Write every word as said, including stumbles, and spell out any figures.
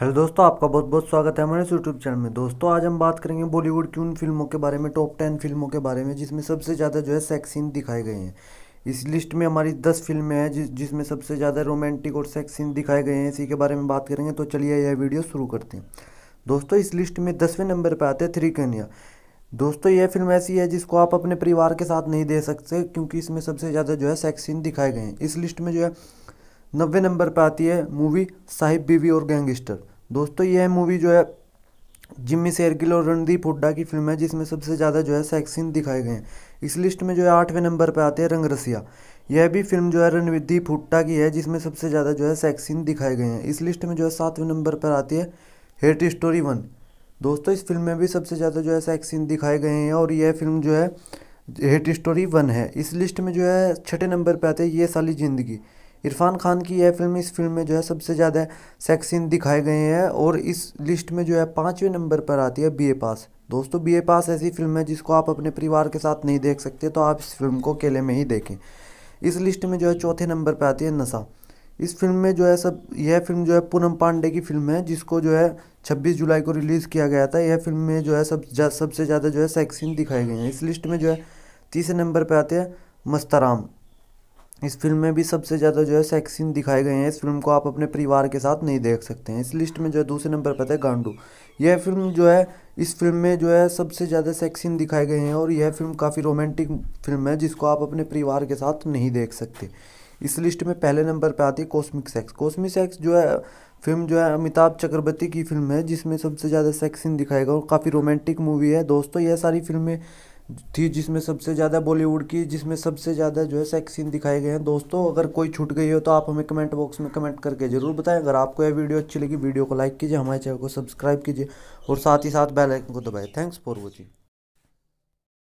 Hello दोस्तों, आपका बहुत बहुत स्वागत है हमारे यूट्यूब चैनल में। दोस्तों आज हम बात करेंगे बॉलीवुड की उन फिल्मों के बारे में, टॉप टेन फिल्मों के बारे में जिसमें सबसे ज़्यादा जो है सेक्स सीन दिखाए गए हैं। इस लिस्ट में हमारी दस फिल्में हैं जिस जिसमें सबसे ज़्यादा रोमांटिक और सेक्स सीन दिखाए गए हैं। इसी के बारे में बात करेंगे, तो चलिए यह वीडियो शुरू करते हैं। दोस्तों इस लिस्ट में दसवें नंबर पर आते हैं थ्री कन्या। दोस्तों यह फिल्म ऐसी है जिसको आप अपने परिवार के साथ नहीं दे सकते क्योंकि इसमें सबसे ज़्यादा जो है सेक्स सीन दिखाए गए हैं। इस लिस्ट में जो है नब्बे नंबर पर आती है मूवी साहिब बीवी और गैंगस्टर। दोस्तों यह मूवी जो है जिम्मी शैरगिल और रणदीप हुडा की फिल्म है जिसमें सबसे ज़्यादा जो है सेक्स सीन दिखाए गए हैं। इस लिस्ट में जो है आठवें नंबर पर आते हैं रंगरसिया। यह भी फिल्म जो है रणदीप हुडा की है जिसमें सबसे ज़्यादा जो है सेक्स सीन दिखाए गए हैं। इस लिस्ट में जो है सातवें नंबर पर आती है हेट स्टोरी वन। दोस्तों इस फिल्म में भी सबसे ज़्यादा जो है सेक्स सीन दिखाए गए हैं और यह फिल्म जो है हेट स्टोरी वन है। इस लिस्ट में जो है छठे नंबर पर आते हैं ये साली जिंदगी, इरफान खान की यह फिल्म। इस फिल्म में जो है सबसे ज़्यादा सेक्स सीन दिखाए गए हैं और इस लिस्ट में जो है पाँचवें नंबर पर आती है बी ए पास। दोस्तों बी ए पास ऐसी फिल्म है जिसको आप अपने परिवार के साथ नहीं देख सकते, तो आप इस फिल्म को अकेले में ही देखें। इस लिस्ट में जो है चौथे नंबर पर आती है नशा। इस फिल्म में जो है सब यह फिल्म जो है पूनम पांडे की फिल्म है जिसको जो है छब्बीस जुलाई को रिलीज़ किया गया था। यह फिल्म में जो है सब जा, सबसे ज़्यादा जो है सेक्स सीन दिखाए गए हैं। इस लिस्ट में जो है तीसरे नंबर पर आते हैं मस्तराम। इस फिल्म में भी सबसे ज़्यादा जो है सेक्स सीन दिखाए गए हैं। इस फिल्म को आप अपने परिवार के साथ नहीं देख सकते हैं। इस लिस्ट में जो है दूसरे नंबर पर आता है गांडू। यह फिल्म जो है इस फिल्म में जो है सबसे ज़्यादा सेक्स सीन दिखाए गए हैं और यह फिल्म काफ़ी रोमांटिक फिल्म है जिसको आप अपने परिवार के साथ नहीं देख सकते। इस लिस्ट में पहले नंबर पर आती है कॉस्मिक सेक्स। कॉस्मिक सेक्स जो है फिल्म जो है अमिताभ चक्रवर्ती की फिल्म है जिसमें सबसे ज़्यादा सेक्स सीन दिखाया गया और काफ़ी रोमांटिक मूवी है। दोस्तों यह सारी फिल्में थी जिसमें सबसे ज़्यादा बॉलीवुड की जिसमें सबसे ज़्यादा जो है सेक्स सीन दिखाए गए हैं। दोस्तों अगर कोई छूट गई हो तो आप हमें कमेंट बॉक्स में कमेंट करके ज़रूर बताएं। अगर आपको यह वीडियो अच्छी लगी, वीडियो को लाइक कीजिए, हमारे चैनल को सब्सक्राइब कीजिए और साथ ही साथ बेल आइकन को दबाएं। Thanks for watching.